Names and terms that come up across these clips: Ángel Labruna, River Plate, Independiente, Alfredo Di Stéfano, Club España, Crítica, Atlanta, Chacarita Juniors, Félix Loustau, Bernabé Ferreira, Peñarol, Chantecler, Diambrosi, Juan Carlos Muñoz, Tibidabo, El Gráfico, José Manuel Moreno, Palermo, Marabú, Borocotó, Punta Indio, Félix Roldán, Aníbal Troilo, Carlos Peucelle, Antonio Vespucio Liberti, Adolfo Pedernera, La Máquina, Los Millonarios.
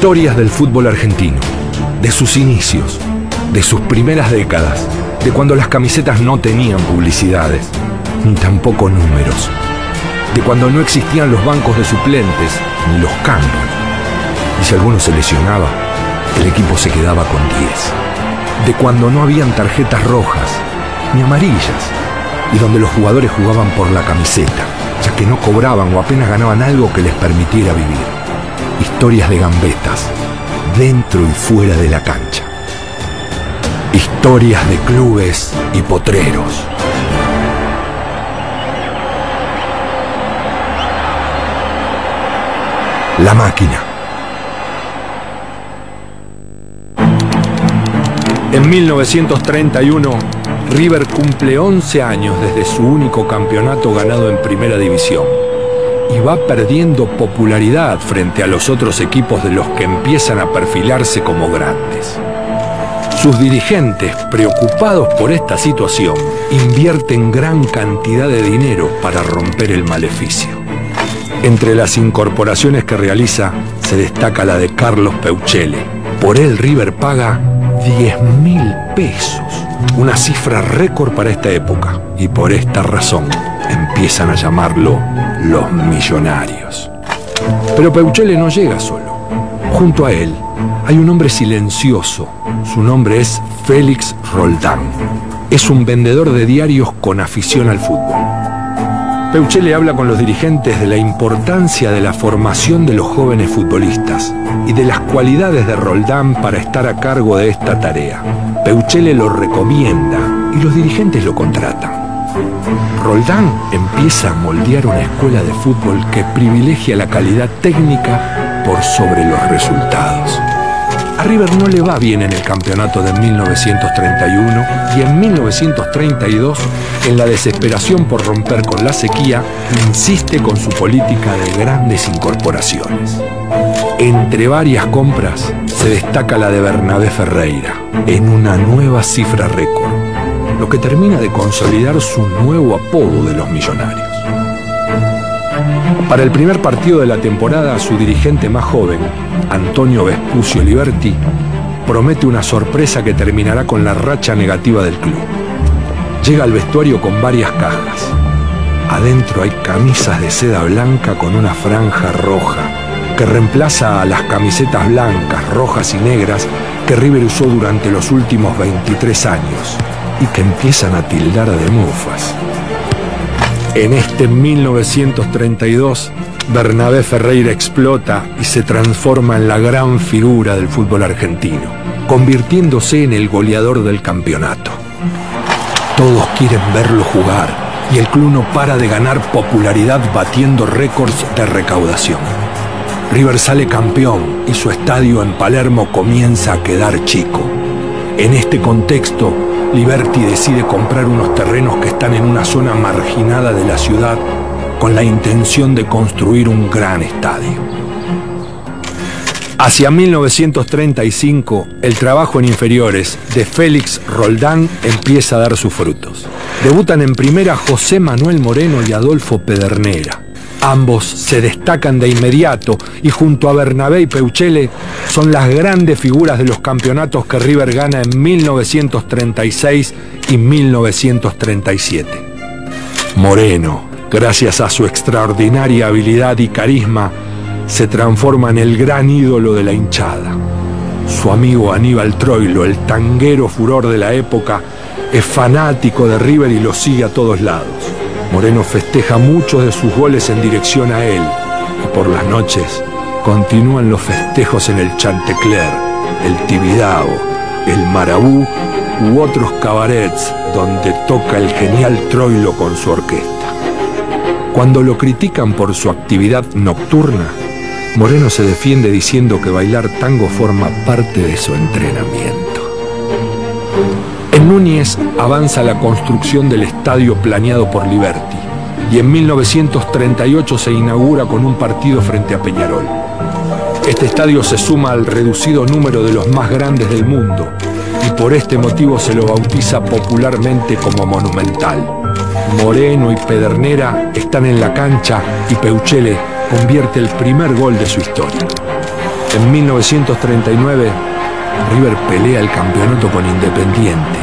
Historias del fútbol argentino, de sus inicios, de sus primeras décadas, de cuando las camisetas no tenían publicidades, ni tampoco números, de cuando no existían los bancos de suplentes, ni los cambios. Y si alguno se lesionaba, el equipo se quedaba con 10. De cuando no habían tarjetas rojas, ni amarillas, y donde los jugadores jugaban por la camiseta, ya que no cobraban o apenas ganaban algo que les permitiera vivir. Historias de gambetas, dentro y fuera de la cancha. Historias de clubes y potreros. La Máquina. En 1931, River cumple 11 años desde su único campeonato ganado en Primera División y va perdiendo popularidad frente a los otros equipos de los que empiezan a perfilarse como grandes. Sus dirigentes, preocupados por esta situación, invierten gran cantidad de dinero para romper el maleficio. Entre las incorporaciones que realiza, se destaca la de Carlos Peucelle. Por él River paga 10.000 pesos, una cifra récord para esta época, y por esta razón empiezan a llamarlo Los Millonarios. Pero Peucelle no llega solo. Junto a él hay un hombre silencioso. Su nombre es Félix Roldán. Es un vendedor de diarios con afición al fútbol. Peucelle habla con los dirigentes de la importancia de la formación de los jóvenes futbolistas y de las cualidades de Roldán para estar a cargo de esta tarea. Peucelle lo recomienda y los dirigentes lo contratan. Roldán empieza a moldear una escuela de fútbol que privilegia la calidad técnica por sobre los resultados. A River no le va bien en el campeonato de 1931 y en 1932, en la desesperación por romper con la sequía, insiste con su política de grandes incorporaciones. Entre varias compras se destaca la de Bernabé Ferreira, en una nueva cifra récord, lo que termina de consolidar su nuevo apodo de Los Millonarios. Para el primer partido de la temporada, su dirigente más joven, Antonio Vespucio Liberti, promete una sorpresa que terminará con la racha negativa del club. Llega al vestuario con varias cajas. Adentro hay camisas de seda blanca con una franja roja, que reemplaza a las camisetas blancas, rojas y negras que River usó durante los últimos 23 años y que empiezan a tildar de mufas. En este 1932, Bernabé Ferreira explota y se transforma en la gran figura del fútbol argentino, convirtiéndose en el goleador del campeonato. Todos quieren verlo jugar y el club no para de ganar popularidad batiendo récords de recaudación. River sale campeón y su estadio en Palermo comienza a quedar chico. En este contexto, Liberti decide comprar unos terrenos que están en una zona marginada de la ciudad con la intención de construir un gran estadio. Hacia 1935, el trabajo en inferiores de Félix Roldán empieza a dar sus frutos. Debutan en primera José Manuel Moreno y Adolfo Pedernera. Ambos se destacan de inmediato y junto a Bernabé y Peucelle son las grandes figuras de los campeonatos que River gana en 1936 y 1937. Moreno, gracias a su extraordinaria habilidad y carisma, se transforma en el gran ídolo de la hinchada. Su amigo Aníbal Troilo, el tanguero furor de la época, es fanático de River y lo sigue a todos lados. Moreno festeja muchos de sus goles en dirección a él y por las noches continúan los festejos en el Chantecler, el Tibidabo, el Marabú u otros cabarets donde toca el genial Troilo con su orquesta. Cuando lo critican por su actividad nocturna, Moreno se defiende diciendo que bailar tango forma parte de su entrenamiento. En Núñez avanza la construcción del estadio planeado por Liberti y en 1938 se inaugura con un partido frente a Peñarol. Este estadio se suma al reducido número de los más grandes del mundo y por este motivo se lo bautiza popularmente como Monumental. Moreno y Pedernera están en la cancha y Peucelle convierte el primer gol de su historia. En 1939, River pelea el campeonato con Independiente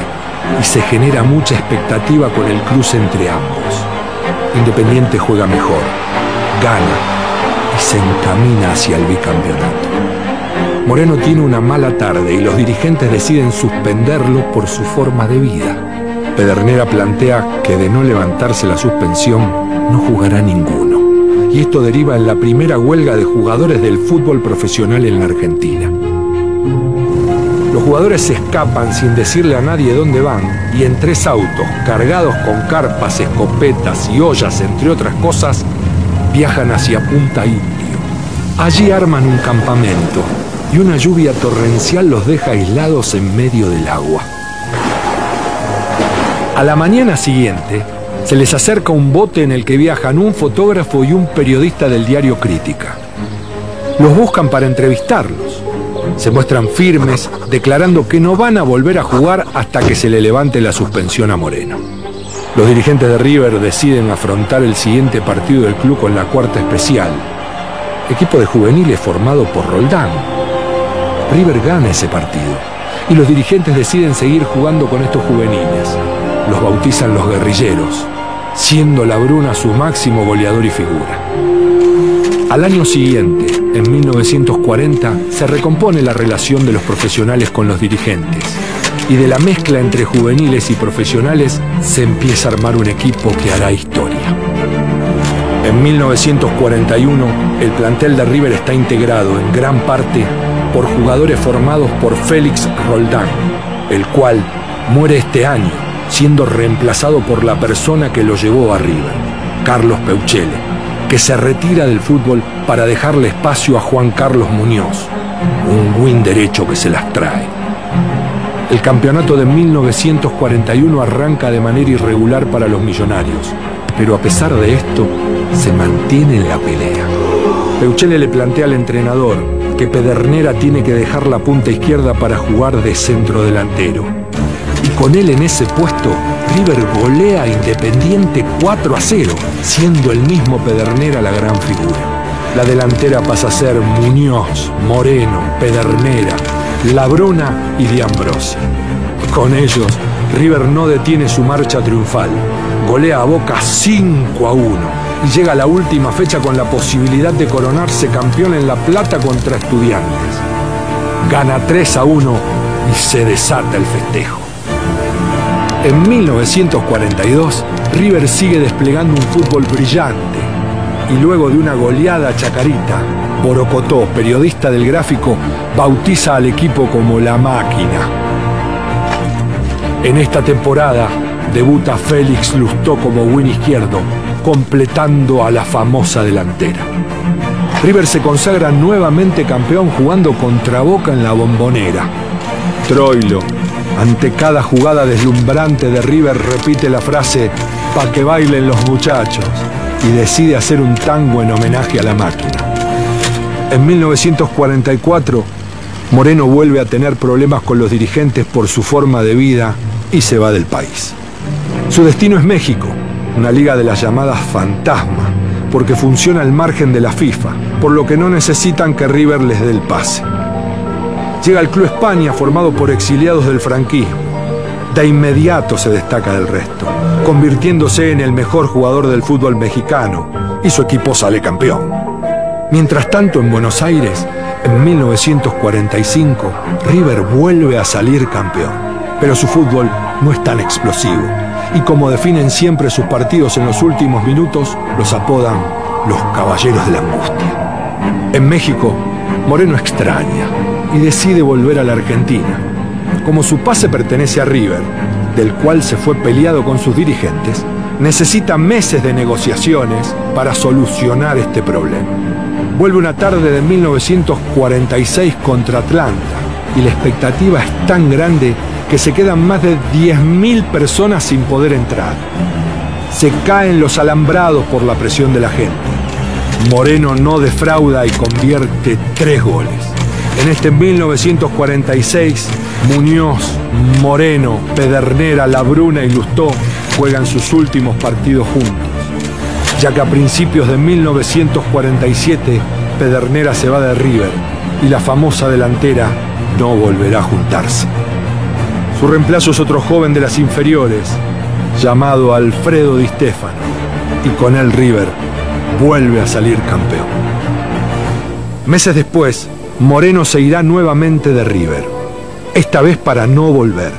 y se genera mucha expectativa con el cruce entre ambos. Independiente juega mejor, gana y se encamina hacia el bicampeonato. Moreno tiene una mala tarde y los dirigentes deciden suspenderlo por su forma de vida. Pedernera plantea que de no levantarse la suspensión no jugará ninguno. Y esto deriva en la primera huelga de jugadores del fútbol profesional en la Argentina. Los jugadores se escapan sin decirle a nadie dónde van y en tres autos, cargados con carpas, escopetas y ollas, entre otras cosas, viajan hacia Punta Indio. Allí arman un campamento y una lluvia torrencial los deja aislados en medio del agua. A la mañana siguiente, se les acerca un bote en el que viajan un fotógrafo y un periodista del diario Crítica. Los buscan para entrevistarlos. Se muestran firmes, declarando que no van a volver a jugar hasta que se le levante la suspensión a Moreno. Los dirigentes de River deciden afrontar el siguiente partido del club con la Cuarta Especial, equipo de juveniles formado por Roldán. River gana ese partido y los dirigentes deciden seguir jugando con estos juveniles. Los bautizan los guerrilleros, siendo Labruna su máximo goleador y figura. Al año siguiente, en 1940, se recompone la relación de los profesionales con los dirigentes y de la mezcla entre juveniles y profesionales se empieza a armar un equipo que hará historia. En 1941, el plantel de River está integrado en gran parte por jugadores formados por Félix Roldán, el cual muere este año, siendo reemplazado por la persona que lo llevó a River, Carlos Peucelle, que se retira del fútbol para dejarle espacio a Juan Carlos Muñoz, un win derecho que se las trae. El campeonato de 1941 arranca de manera irregular para los Millonarios, pero a pesar de esto, se mantiene en la pelea. Peucelle le plantea al entrenador que Pedernera tiene que dejar la punta izquierda para jugar de centro delantero. Y con él en ese puesto, River golea a Independiente 4-0, siendo el mismo Pedernera la gran figura. La delantera pasa a ser Muñoz, Moreno, Pedernera, Labruna y Diambrosi. Con ellos, River no detiene su marcha triunfal. Golea a Boca 5-1 y llega a la última fecha con la posibilidad de coronarse campeón en La Plata contra Estudiantes. Gana 3-1 y se desata el festejo. En 1942, River sigue desplegando un fútbol brillante y luego de una goleada chacarita, Borocotó, periodista del Gráfico, bautiza al equipo como La Máquina. En esta temporada debuta Félix Loustau como win izquierdo, completando a la famosa delantera. River se consagra nuevamente campeón jugando contra Boca en la Bombonera. Troilo, ante cada jugada deslumbrante de River, repite la frase "pa' que bailen los muchachos" y decide hacer un tango en homenaje a La Máquina. En 1944, Moreno vuelve a tener problemas con los dirigentes por su forma de vida y se va del país. Su destino es México, una liga de las llamadas fantasma, porque funciona al margen de la FIFA, por lo que no necesitan que River les dé el pase. Llega al Club España, formado por exiliados del franquismo. De inmediato se destaca del resto, convirtiéndose en el mejor jugador del fútbol mexicano, y su equipo sale campeón. Mientras tanto, en Buenos Aires, en 1945, River vuelve a salir campeón. Pero su fútbol no es tan explosivo, y como definen siempre sus partidos en los últimos minutos, los apodan los Caballeros de la Angustia. En México, Moreno extraña y decide volver a la Argentina. Como su pase pertenece a River, del cual se fue peleado con sus dirigentes, necesita meses de negociaciones para solucionar este problema. Vuelve una tarde de 1946 contra Atlanta y la expectativa es tan grande que se quedan más de 10.000 personas sin poder entrar. Se caen los alambrados por la presión de la gente. Moreno no defrauda y convierte 3 goles. En este 1946, Muñoz, Moreno, Pedernera, Labruna y Loustau juegan sus últimos partidos juntos, ya que a principios de 1947, Pedernera se va de River y la famosa delantera no volverá a juntarse. Su reemplazo es otro joven de las inferiores, llamado Alfredo Di Stéfano, y con él River vuelve a salir campeón. Meses después, Moreno se irá nuevamente de River, esta vez para no volver.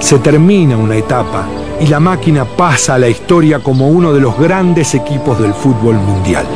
Se termina una etapa y La Máquina pasa a la historia como uno de los grandes equipos del fútbol mundial.